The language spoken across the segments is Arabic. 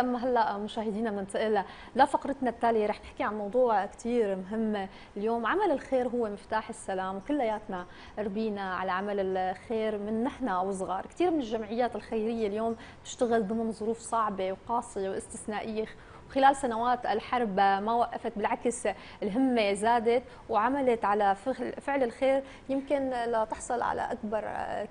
أما هلا مشاهدينا بننتقل لفقرتنا التالية، رح نحكي عن موضوع كثير مهم اليوم. عمل الخير هو مفتاح السلام، وكلياتنا ربينا على عمل الخير من نحن وصغار. كثير من الجمعيات الخيرية اليوم بتشتغل ضمن ظروف صعبة وقاسية واستثنائية، خلال سنوات الحرب ما وقفت، بالعكس الهمة زادت وعملت على فعل الخير، يمكن لتحصل على أكبر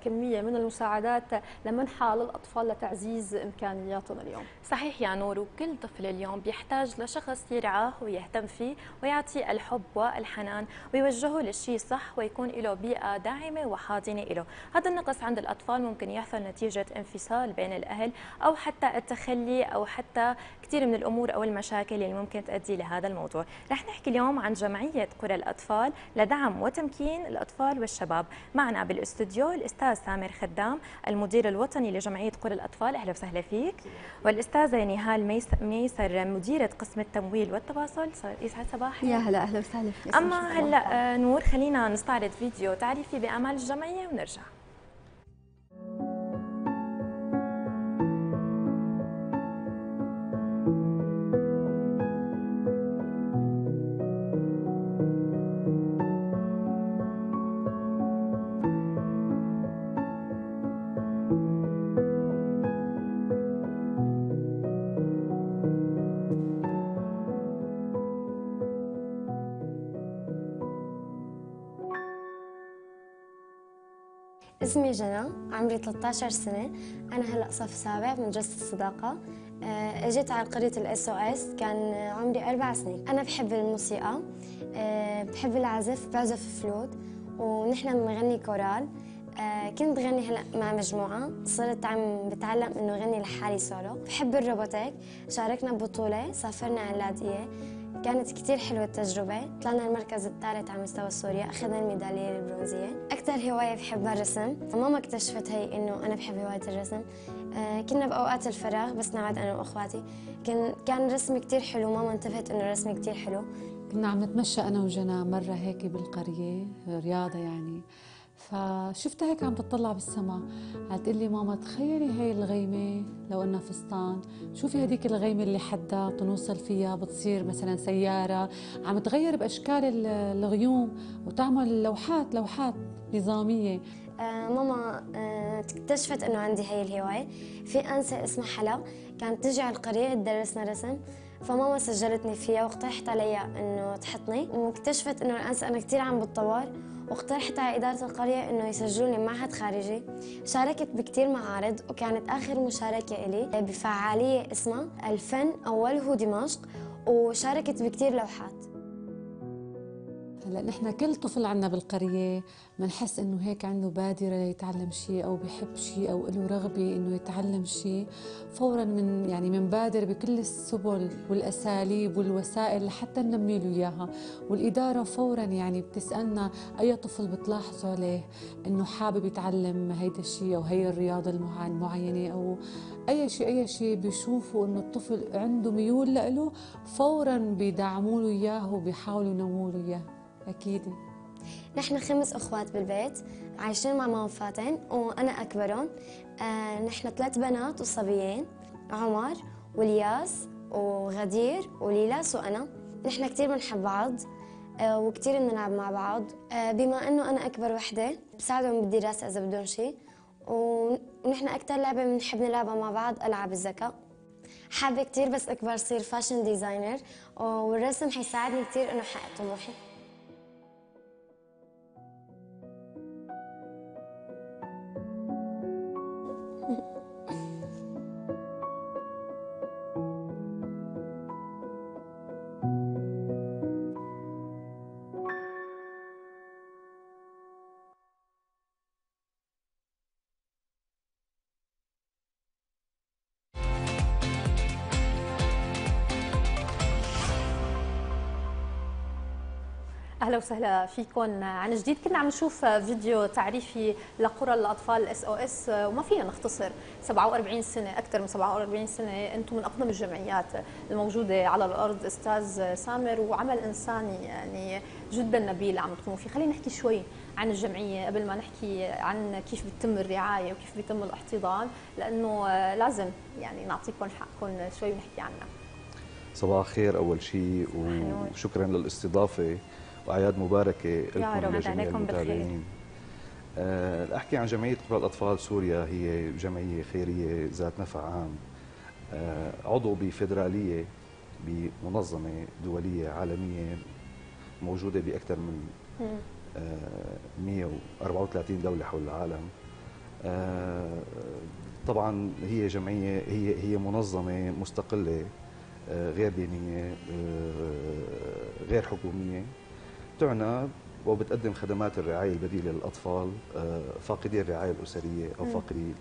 كمية من المساعدات لمنحها للأطفال لتعزيز إمكانياتهم اليوم. صحيح يا نور، وكل طفل اليوم بيحتاج لشخص يرعاه ويهتم فيه ويعطي الحب والحنان ويوجهه للشيء صح، ويكون له بيئة داعمة وحاضنة له. هذا النقص عند الأطفال ممكن يحصل نتيجة انفصال بين الأهل أو حتى التخلي أو حتى كثير من الأمور أو المشاكل اللي ممكن تؤدي لهذا الموضوع. رح نحكي اليوم عن جمعية قرى الأطفال لدعم وتمكين الأطفال والشباب. معنا بالاستوديو الأستاذ سامر خدام المدير الوطني لجمعية قرى الأطفال، أهلا وسهلا فيك، والأستاذة نهال ميسر مديرة قسم التمويل والتواصل. يسعد صباحك. يا هلا، أهلا وسهلا فيك. أما هلا نور، خلينا نستعرض فيديو تعريفي بأعمال الجمعية ونرجع. اسمي جنى، عمري 13 سنة، أنا هلأ صف سابع من مدرسة الصداقة. أجيت على قرية الاس او اس كان عمري 4 سنين. أنا بحب الموسيقى، بحب العزف، بعزف فلوت، ونحن بنغني كورال. كنت بغني هلأ مع مجموعة، صرت عم بتعلم إنه غني لحالي سولو. بحب الروبوتيك، شاركنا ببطولة، سافرنا على اللاذقية، كانت كتير حلوة التجربة، طلعنا المركز الثالث على مستوى سوريا، أخذنا الميدالية البرونزية. أكثر هواية بحبها الرسم، ماما اكتشفت هي إنه أنا بحب هواية الرسم. كنا بأوقات الفراغ بس نقعد أنا وأخواتي، كان رسمي كتير حلو، ماما انتبهت إنه رسمي كتير حلو. كنا عم نتمشى أنا وجنى مرة هيك بالقرية، رياضة يعني، فشفتها هيك عم تطلع بالسما، قالت لي ماما تخيلي هاي الغيمة لو انها فستان، شوفي هذيك الغيمة اللي حدها بنوصل فيها بتصير مثلا سيارة، عم تغير بأشكال الغيوم وتعمل لوحات نظامية. ماما اكتشفت انه عندي هاي الهواية. في أنسة اسمها حلا كانت تجي على القرية تدرسنا رسم، فماما سجلتني فيها واقترحت علي انه تحطني، واكتشفت انه الأنسة انا كثير عم بتطور، واقترحت على إدارة القرية إنه يسجلوني بمعهد خارجي. شاركت بكتير معارض، وكانت آخر مشاركة إلي بفعالية اسمها الفن أوله دمشق، وشاركت بكتير لوحات. هلا نحن كل طفل عندنا بالقرية بنحس إنه هيك عنده بادرة ليتعلم شيء أو بحب شيء أو له رغبة إنه يتعلم شيء، فورا من بادر بكل السبل والأساليب والوسائل لحتى ننمي له إياها، والإدارة فورا بتسألنا أي طفل بتلاحظوا عليه إنه حابب يتعلم هيدا الشيء أو هي الرياضة المعينة أو أي شيء بيشوفوا إنه الطفل عنده ميول له، فورا بيدعموا له إياه وبيحاولوا ينموا له إياه. أكيد. نحن 5 أخوات بالبيت، عايشين مع ماما فاتن وأنا أكبرهم. نحن 3 بنات وصبيين، عمر والياس وغدير وليلاس وأنا. نحن كتير بنحب بعض وكتير بنلعب مع بعض. بما أنه أنا أكبر وحدة بساعدهم بالدراسة إذا بدهم شيء، ونحن أكتر لعبة بنحب نلعبها مع بعض ألعاب الذكاء. حابة كتير بس أكبر صير فاشن ديزاينر، والرسم حيساعدني كتير أنه أحقق طموحي. اهلا وسهلا فيكم عن جديد. كنا عم نشوف فيديو تعريفي لقرى الاطفال اس او اس، وما فينا نختصر 47 سنه، اكثر من 47 سنه، انتم من اقدم الجمعيات الموجوده على الارض استاذ سامر، وعمل انساني جدا نبيل عم تقوموا فيه. خلينا نحكي شوي عن الجمعية قبل ما نحكي عن كيف بتم الرعاية وكيف بيتم الاحتضان، لأنه لازم يعني نعطيكم حقكم شوي ونحكي عنها. صباح الخير أول شيء، وشكرا للاستضافة وأعياد مباركة لكم ولجميع المتابعين. أحكي عن جمعية قرى الأطفال سوريا. هي جمعية خيرية ذات نفع عام، عضو بفيدرالية بمنظمة دولية عالمية موجودة بأكثر من 134 دولة حول العالم. طبعا هي جمعية، هي منظمة مستقلة غير دينية غير حكومية، تعنى وبتقدم خدمات الرعاية البديلة للأطفال فاقدي الرعاية الأسرية أو فاقدي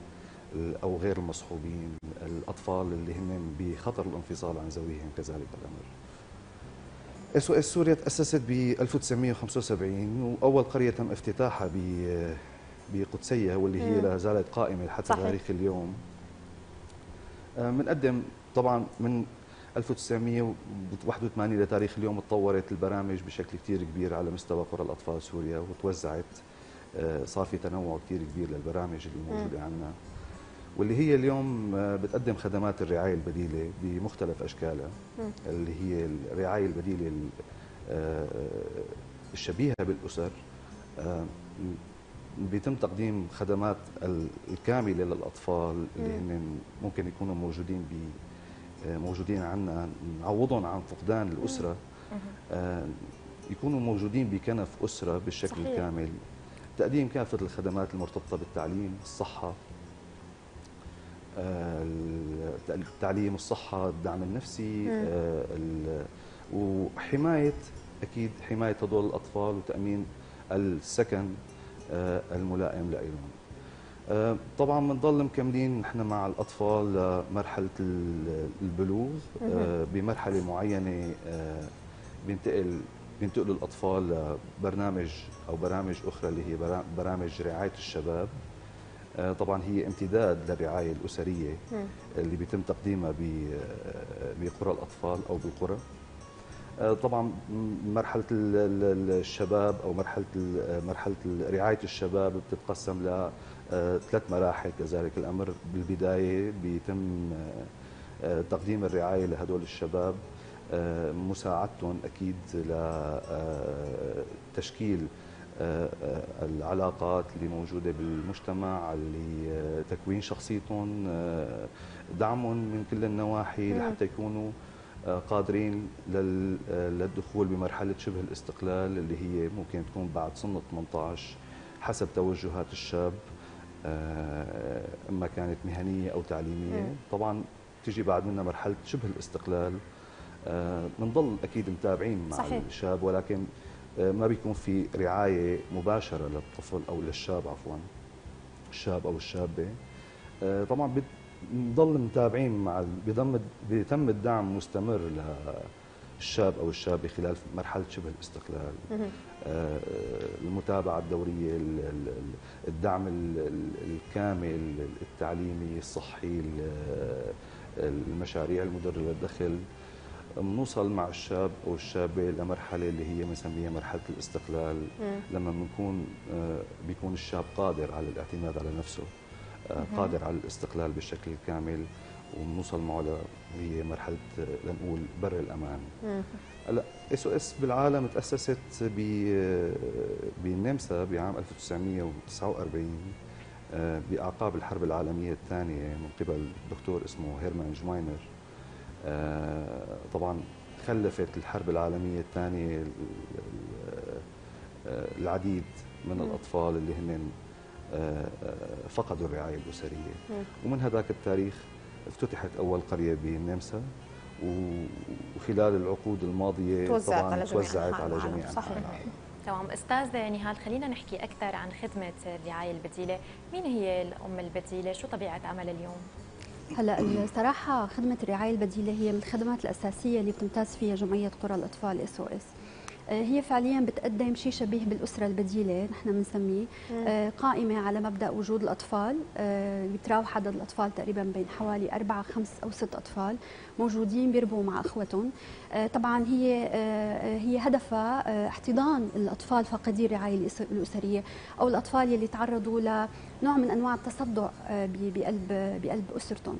أو غير المصحوبين، الأطفال اللي هم بخطر الانفصال عن زوجهم كذلك الأمر. SOS سوريا تأسست ب 1975، وأول قرية تم افتتاحها بقدسية، واللي هي لا زالت قائمة حتى تاريخ اليوم. بنقدم طبعا من 1981 لتاريخ اليوم تطورت البرامج بشكل كثير كبير على مستوى قرى الأطفال سوريا وتوزعت، صار في تنوع كثير كبير للبرامج اللي موجودة عندنا، واللي هي اليوم بتقدم خدمات الرعاية البديلة بمختلف أشكالها، اللي هي الرعاية البديلة الشبيهة بالأسر، بيتم تقديم خدمات الكاملة للأطفال اللي هن ممكن يكونوا موجودين عنا، نعوضهم عن فقدان الأسرة، يكونوا موجودين بكنف أسرة بالشكل الكامل. تقديم كافة الخدمات المرتبطة بالتعليم، الصحة، التعليم، الصحة، الدعم النفسي، وحماية، أكيد حماية هدول الأطفال وتأمين السكن الملائم لهم. طبعا بنضل مكملين نحن مع الأطفال لمرحلة البلوغ، بمرحلة معينة بينتقلوا الأطفال لبرنامج أو برامج أخرى اللي هي برامج رعاية الشباب. طبعا هي امتداد للرعاية الأسرية اللي بيتم تقديمها بقرى الأطفال أو بالقرى. طبعا مرحلة الشباب أو مرحلة رعاية الشباب بتتقسم ل 3 مراحل كذلك الأمر. بالبداية بيتم تقديم الرعاية لهدول الشباب، مساعدتهم أكيد لتشكيل العلاقات اللي موجودة بالمجتمع، اللي تكوين شخصيتهم، دعمهم من كل النواحي لحتى يكونوا قادرين للدخول بمرحلة شبه الاستقلال، اللي هي ممكن تكون بعد سن 18 حسب توجهات الشاب، إما كانت مهنية أو تعليمية. طبعا تيجي بعد منها مرحلة شبه الاستقلال، بنضل أكيد متابعين مع الشاب، ولكن ما بيكون في رعاية مباشرة للطفل أو للشاب، عفوا الشاب أو الشابة. طبعا بنضل متابعين مع، بيتم الدعم مستمر للشاب أو الشابة خلال مرحلة شبه الاستقلال، المتابعة الدورية، الدعم الكامل التعليمي الصحي، المشاريع المدرة للدخل. بنوصل مع الشاب أو الشابة لمرحلة اللي هي بنسميها مرحلة الاستقلال، لما بيكون الشاب قادر على الاعتماد على نفسه، قادر على الاستقلال بالشكل الكامل، وبنوصل معه هي مرحلة لنقول بر الأمان. هلا SOS بالعالم تأسست بالنمسا بعام 1949 بأعقاب الحرب العالمية الثانية من قبل دكتور اسمه هيرمان جماينر. طبعا خلفت الحرب العالمية الثانية العديد من الأطفال اللي هن فقدوا الرعاية الأسرية، ومن هذاك التاريخ افتتحت أول قرية بالنمسا، وخلال العقود الماضية طبعا توزعت على جميع أنحاء العالم. تمام أستاذة نهال، خلينا نحكي أكثر عن خدمة الرعاية البديلة. مين هي الأم البديلة؟ شو طبيعة عملها اليوم؟ هلا الصراحة خدمة الرعاية البديلة هي من الخدمات الأساسية اللي بتمتاز فيها جمعية قرى الأطفال SOS. هي فعليا بتقدم شيء شبيه بالأسرة البديلة، نحن بنسميه قائمة على مبدأ وجود الأطفال. بيتراوح عدد الأطفال تقريبا بين حوالي 4 5 أو 6 أطفال موجودين بيربوا مع أخوتهم. طبعا هي هدفها احتضان الأطفال فاقدي الرعاية الأسرية أو الأطفال يلي تعرضوا لنوع من أنواع التصدع بقلب أسرتهم.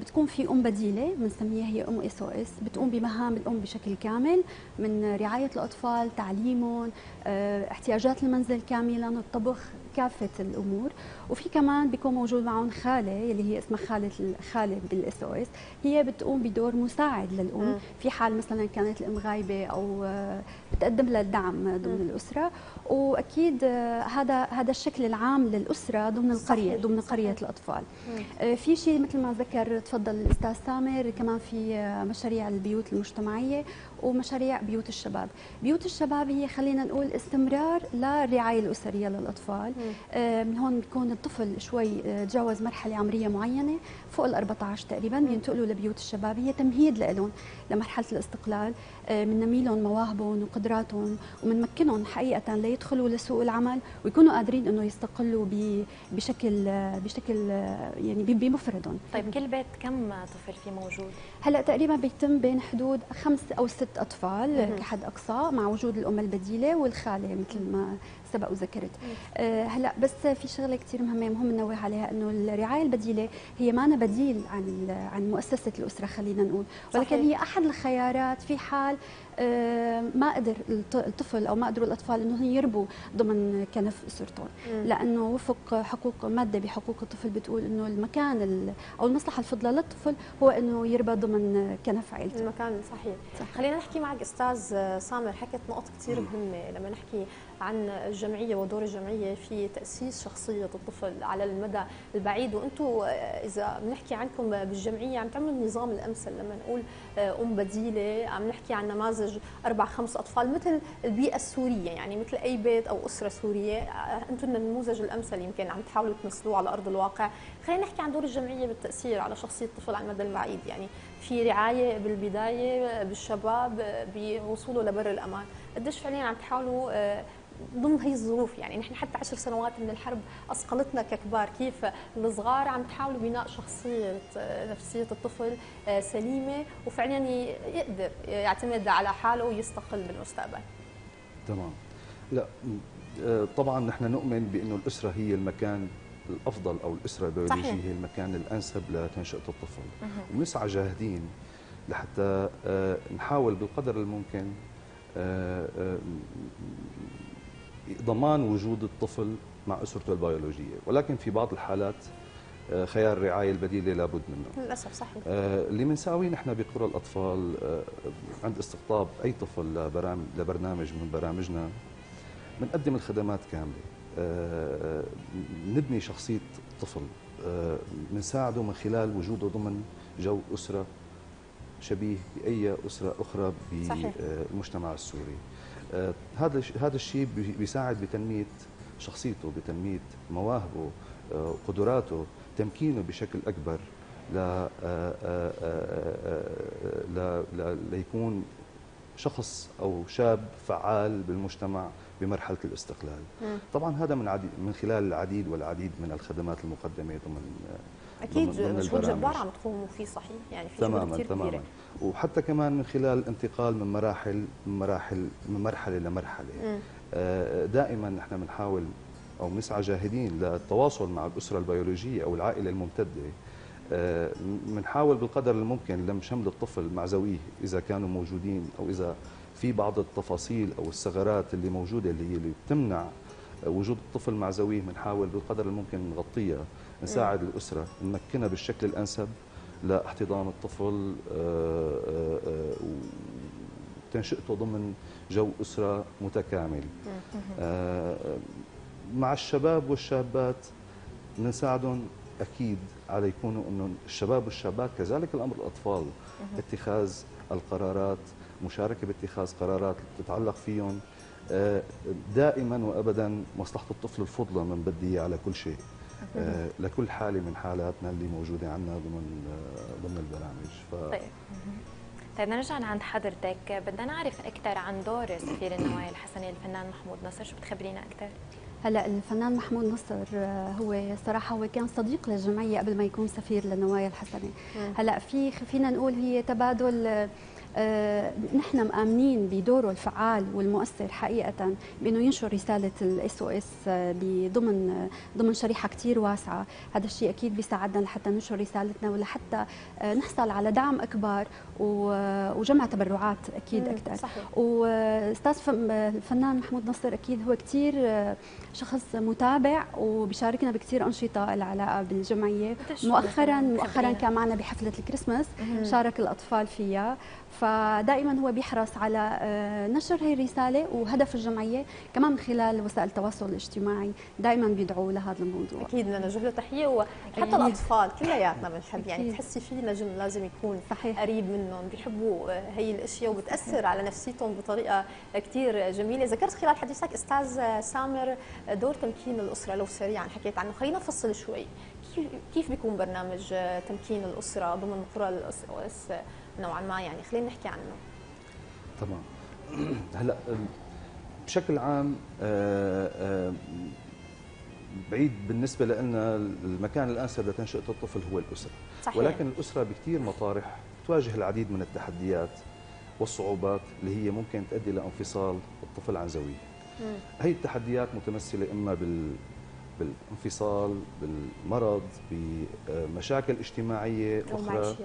بتكون في أم بديلة بنسميها هي أم SOS، بتقوم بمهام الأم بشكل كامل من رعاية الأطفال، تعليمهم، احتياجات المنزل كاملا، الطبخ، كافة الأمور. وفي كمان بيكون موجود معهم خالة اللي هي اسمها خالة بالSOS، هي بتقوم بدور مساعد للأم في حال مثلا كانت الأم غايبة أو بتقدم لها الدعم ضمن الأسرة. وأكيد هذا الشكل العام للأسرة ضمن قرية الأطفال. في شيء مثل ما ذكر تفضل الأستاذ سامر، كمان في مشاريع البيوت المجتمعية ومشاريع بيوت الشباب. بيوت الشباب هي خلينا نقول استمرار للرعاية الأسرية للأطفال. من هون بيكون الطفل شوي تجاوز مرحلة عمرية معينة فوق ال14 تقريبا بينتقلوا لبيوت الشباب، هي تمهيد لهم لمرحلة الاستقلال، بننمي لهم مواهبهم وقدراتهم وبنمكنهم حقيقة ليدخلوا لسوق العمل ويكونوا قادرين انه يستقلوا بشكل يعني بمفردهم. طيب كل بيت كم طفل فيه موجود؟ هلا تقريبا بيتم بين حدود 5 أو 6 أطفال كحد أقصى مع وجود الأم البديلة والخالة مثل ما سبق وذكرت. هلا بس في شغله كثير مهم ننوه عليها، انه الرعايه البديله هي ما أنا بديل عن مؤسسه الاسره خلينا نقول، ولكن صحيح. هي احد الخيارات في حال ما قدر الطفل او ما قدروا الاطفال انه يربوا ضمن كنف اسرتهم، لانه وفق حقوق ماده بحقوق الطفل بتقول انه المكان او المصلحه الفضلى للطفل هو انه يربى ضمن كنف عائلته. المكان صحيح. خلينا نحكي معك استاذ سامر، حكيت نقطه كثير مهمه لما نحكي عن الجمعيه ودور الجمعيه في تاسيس شخصيه الطفل على المدى البعيد. وانتم اذا بنحكي عنكم بالجمعيه عم تعملوا النظام الامثل، لما نقول ام بديله عم نحكي عن نماذج 4 5 أطفال مثل البيئة السورية، يعني مثل أي بيت أو أسرة سورية، أنتم النموذج الأمثل يمكن عم تحاولوا تمثلوه على أرض الواقع. خلينا نحكي عن دور الجمعية بالتأثير على شخصية الطفل على المدى البعيد، يعني في رعاية بالبداية بالشباب بوصوله لبر الأمان، قديش فعليا عم تحاولوا ضمن هي الظروف؟ يعني نحن حتى 10 سنوات من الحرب أصقلتنا ككبار، كيف الصغار عم تحاولوا بناء شخصية نفسية الطفل سليمة وفعلا يقدر يعتمد على حاله ويستقل بالمستقبل. تمام. لا طبعا نحن نؤمن بأنه الأسرة هي المكان الأفضل، أو الأسرة البيولوجية هي المكان الأنسب لتنشئة الطفل، ونسعى جاهدين لحتى نحاول بالقدر الممكن ضمان وجود الطفل مع أسرته البيولوجية، ولكن في بعض الحالات خيار الرعاية البديلة لابد منه للأسف. صحيح. اللي بنساويه نحن بقرى الأطفال عند استقطاب أي طفل لبرنامج من برامجنا بنقدم الخدمات كاملة، نبني شخصية الطفل، بنساعده من خلال وجوده ضمن جو أسرة شبيه بأي أسرة أخرى بالمجتمع السوري. هذا الشيء بيساعد بتنمية شخصيته، بتنمية مواهبه، قدراته، تمكينه بشكل أكبر ليكون شخص أو شاب فعال بالمجتمع بمرحلة الاستقلال. طبعا هذا من خلال العديد والعديد من الخدمات المقدمة ضمن اكيد مجهود جبار عم تقوموا فيه. صحيح. يعني في شغل كثير كبير، وحتى كمان من خلال الانتقال من مرحله لمرحله. دائما نحن بنحاول او بنسعى جاهدين للتواصل مع الاسره البيولوجيه او العائله الممتده، بنحاول بالقدر الممكن لم شمل الطفل مع زويه اذا كانوا موجودين، او اذا في بعض التفاصيل او الثغرات اللي موجوده اللي بتمنع وجود الطفل مع زويه، بنحاول بالقدر الممكن نغطيها، نساعد الأسرة، نمكنها بالشكل الأنسب لاحتضان الطفل وتنشئته ضمن جو أسرة متكامل. مع الشباب والشابات نساعدهم أكيد على يكونوا أنه الشباب والشابات كذلك الأمر الأطفال، اتخاذ القرارات، مشاركة باتخاذ قرارات تتعلق فيهم دائما وأبدا مصلحة الطفل الفضلى من بدي على كل شيء، لكل حالة من حالاتنا اللي موجودة عندنا ضمن البرامج. طيب طيب نرجع عند حضرتك، بدنا نعرف اكثر عن دور سفير النوايا الحسنية الفنان محمود نصر، شو بتخبرينا اكثر؟ هلا الفنان محمود نصر هو صراحه هو كان صديق للجمعيه قبل ما يكون سفير للنوايا الحسنه. هلا فينا نقول هي تبادل، نحن مآمنين بدوره الفعال والمؤثر حقيقة بأنه ينشر رسالة الاس او اس ضمن شريحة كتير واسعة. هذا الشيء أكيد بيساعدنا لحتى ننشر رسالتنا ولحتى نحصل على دعم أكبر وجمع تبرعات أكيد أكثر. وأستاذ الفنان محمود نصر أكيد هو كتير شخص متابع وبيشاركنا بكتير أنشطة العلاقة بالجمعية. مؤخرا كان معنا بحفلة الكريسماس شارك الأطفال فيها، فدائما هو بيحرص على نشر هي الرساله وهدف الجمعيه كمان من خلال وسائل التواصل الاجتماعي، دائما بيدعوا لهذا الموضوع. اكيد بدنا نوجه له تحيه، وحتى الاطفال كلياتنا بنحب، يعني بتحسي في نجم لازم يكون قريب منهم، بيحبوا هي الاشياء وبتاثر على نفسيتهم بطريقه كثير جميله. ذكرت خلال حديثك استاذ سامر دور تمكين الاسره، لو سريعا حكيت عنه خلينا نفصل شوي، كيف بيكون برنامج تمكين الاسره ضمن قرى الاس او اس نوعا ما، يعني خلينا نحكي عنه. تمام. هلا بشكل عام بعيد بالنسبه لنا المكان الانسب لتنشئه الطفل هو الاسره. صحيح. ولكن الاسره بكثير مطارح تواجه العديد من التحديات والصعوبات اللي هي ممكن تؤدي لانفصال الطفل عن زوجه. هي التحديات متمثله اما بالانفصال، بالمرض، بمشاكل اجتماعية أخرى،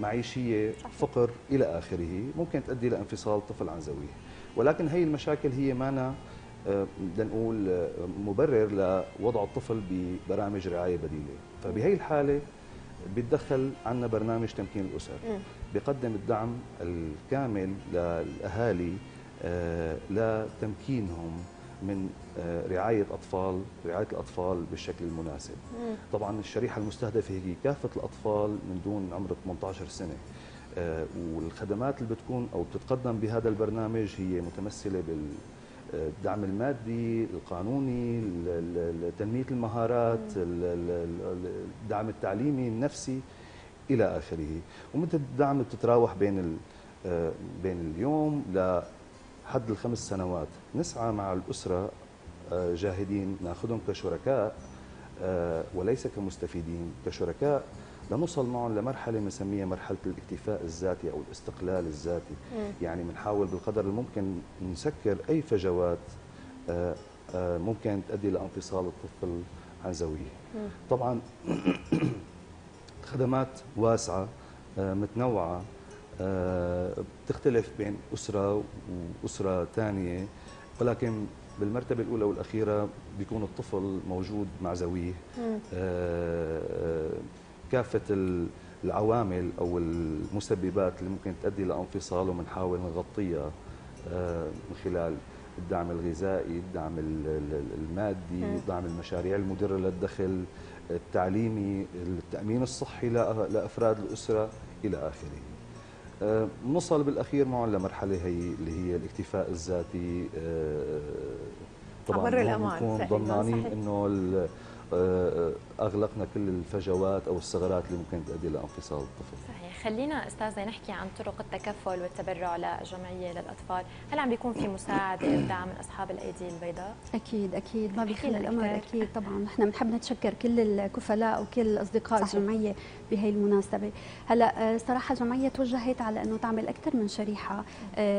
معيشية، فقر إلى آخره، ممكن تؤدي لانفصال طفل عن زوجه. ولكن هي المشاكل هي مانا بدنا نقول مبرر لوضع الطفل ببرامج رعاية بديلة. فبهي الحالة بيتدخل عنا برنامج تمكين الأسر، بيقدم الدعم الكامل للأهالي لتمكينهم من رعاية الأطفال بالشكل المناسب. طبعا الشريحة المستهدفة هي كافة الأطفال من دون عمر 18 سنة، والخدمات اللي بتكون أو بتتقدم بهذا البرنامج هي متمثلة بالدعم المادي، القانوني، تنمية المهارات، الدعم التعليمي، النفسي إلى آخره. ومدة الدعم بتتراوح بين اليوم ل حد 5 سنوات. نسعى مع الأسرة جاهدين ناخذهم كشركاء وليس كمستفيدين، كشركاء لنوصل معهم لمرحلة بنسميها مرحلة الاكتفاء الذاتي أو الاستقلال الذاتي. يعني بنحاول بالقدر الممكن نسكر أي فجوات ممكن تؤدي لانفصال الطفل عن زوجه. طبعا خدمات واسعة متنوعة بتختلف بين أسرة وأسرة ثانية، ولكن بالمرتبة الأولى والأخيرة بيكون الطفل موجود مع زويه. كافة العوامل أو المسببات اللي ممكن تؤدي لانفصاله بنحاول نغطيها من خلال الدعم الغذائي، الدعم المادي، دعم المشاريع المدرة للدخل، التعليمي، التأمين الصحي لأفراد الأسرة إلى آخره. نصل بالاخير معهم لمرحله هي اللي هي الاكتفاء الذاتي. طبعا نكون ضمنانين انه اغلقنا كل الفجوات او الثغرات اللي ممكن تؤدي لانفصال الطفل. صحيح. خلينا استاذه نحكي عن طرق التكفل والتبرع لجمعيه للاطفال، هل عم بيكون في مساعده ودعم من اصحاب الايدي البيضاء؟ اكيد ما بيخلى الامر. اكيد طبعا نحن بنحب نتشكر كل الكفلاء وكل اصدقاء الجمعيه بهي المناسبه. هلا صراحه الجمعيه توجهت على انه تعمل اكثر من شريحه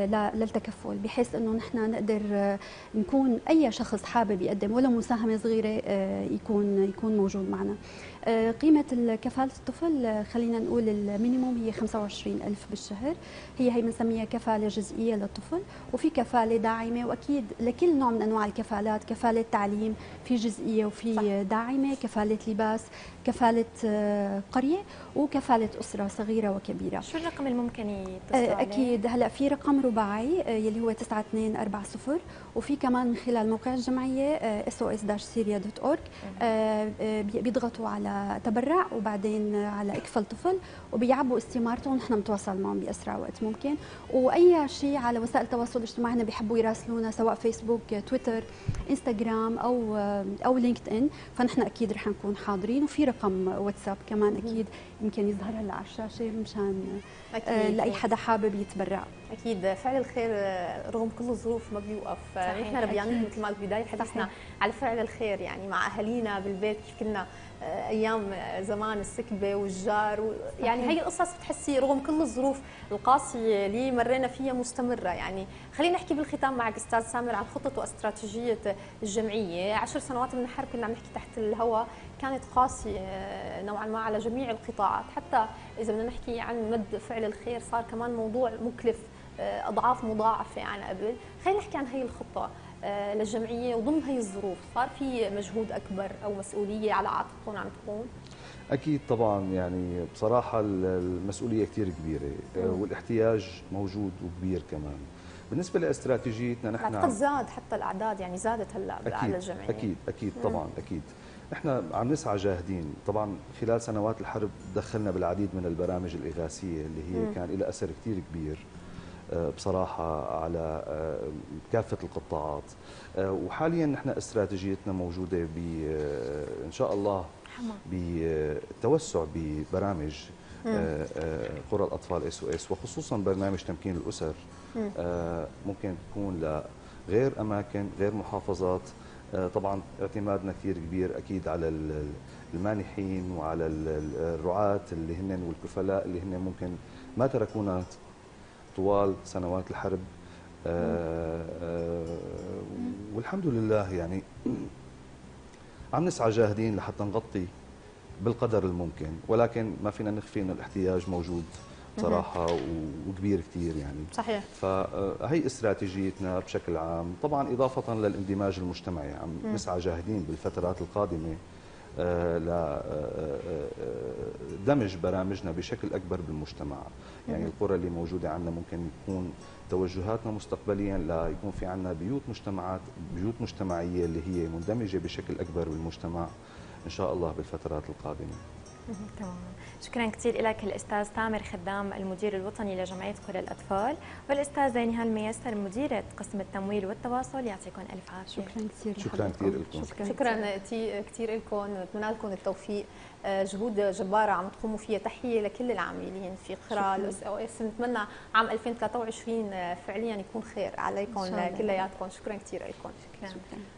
للتكفل، بحيث انه نحن نقدر نكون اي شخص حابب يقدم ولو مساهمه صغيره يكون موجود معنا. قيمة كفالة الطفل خلينا نقول المينيموم هي 25,000 بالشهر، هي بنسميها كفالة جزئية للطفل، وفي كفالة داعمة، وأكيد لكل نوع من أنواع الكفالات، كفالة تعليم، في جزئية وفي داعمة، كفالة لباس، كفالة قرية، وكفالة أسرة صغيرة وكبيرة. شو الرقم الممكن يتصل عليه؟ أكيد هلا في رقم رباعي يلي هو 9240، وفي كمان من خلال موقع الجمعية SOS-Syria.org بيضغطوا على تبرع وبعدين على اكفل طفل وبيعبوا استمارته ونحن بنتواصل معهم باسرع وقت ممكن. واي شيء على وسائل التواصل الاجتماعي بيحبوا يراسلونا سواء فيسبوك، تويتر، انستغرام او لينكد ان، فنحن اكيد رح نكون حاضرين. وفي رقم واتساب كمان اكيد يمكن يظهر هلا على الشاشه مشان لاي حدا حابب يتبرع. اكيد فعل الخير رغم كل الظروف ما بيوقف، نحن ربيانين مثل ما بالبدايه حديثنا على فعل الخير، يعني مع اهالينا بالبيت كيف كنا ايام زمان السكبه والجار، يعني هي القصص بتحسي رغم كل الظروف القاسيه اللي مرينا فيها مستمره. يعني خلينا نحكي بالختام معك استاذ سامر عن خطه واستراتيجيه الجمعيه. 10 سنوات من الحرب كنا عم نحكي تحت الهواء، كانت قاسيه نوعا ما على جميع القطاعات، حتى اذا بدنا نحكي عن مد فعل الخير صار كمان موضوع مكلف اضعاف مضاعفه عن قبل. خلينا نحكي عن هي الخطه للجمعيه وضمن هي الظروف، صار في مجهود اكبر او مسؤوليه على عاتقكم عم تكون؟ اكيد طبعا، يعني بصراحه المسؤوليه كثير كبيره والاحتياج موجود وكبير كمان. بالنسبه لاستراتيجيتنا نحن بعتقد زاد حتى الاعداد، يعني زادت هلا على الجمعيه. اكيد طبعا اكيد نحن عم نسعى جاهدين. طبعا خلال سنوات الحرب دخلنا بالعديد من البرامج الاغاثيه اللي هي كان لها اثر كثير كبير بصراحه على كافه القطاعات، وحاليا نحن استراتيجيتنا موجوده ان شاء الله بالتوسع ببرامج قرى الاطفال SOS، وخصوصا برنامج تمكين الاسر ممكن تكون لغير اماكن غير محافظات. طبعا اعتمادنا كثير كبير اكيد على المانحين وعلى الرعاة اللي هن والكفلاء اللي هن ممكن ما تركونا طوال سنوات الحرب. والحمد لله يعني عم نسعى جاهدين لحتى نغطي بالقدر الممكن، ولكن ما فينا نخفي ان الاحتياج موجود صراحه وكبير كثير يعني. صحيح. فهي استراتيجيتنا بشكل عام. طبعا اضافه للاندماج المجتمعي عم نسعى جاهدين بالفترات القادمه لدمج برامجنا بشكل اكبر بالمجتمع. يعني القرى اللي موجوده عندنا ممكن يكون توجهاتنا مستقبليا لا يكون في عندنا بيوت مجتمعيه اللي هي مندمجه بشكل اكبر بالمجتمع ان شاء الله بالفترات القادمه. تمام، شكرا كثير لك الاستاذ سامر خدام المدير الوطني لجمعيه قرى الاطفال والاستاذه نهال ميسر مديره قسم التمويل والتواصل، يعطيكم الف عافيه. شكرا كثير، شكرا كثير لكم، شكرا كثير لكم، نتمنى لكم التوفيق. جهود جباره عم تقوموا فيها، تحيه لكل العاملين في قرى SOS. نتمنى عام 2023 فعليا يكون خير عليكم كلياتكم. شكرا كثير لكم. شكرا.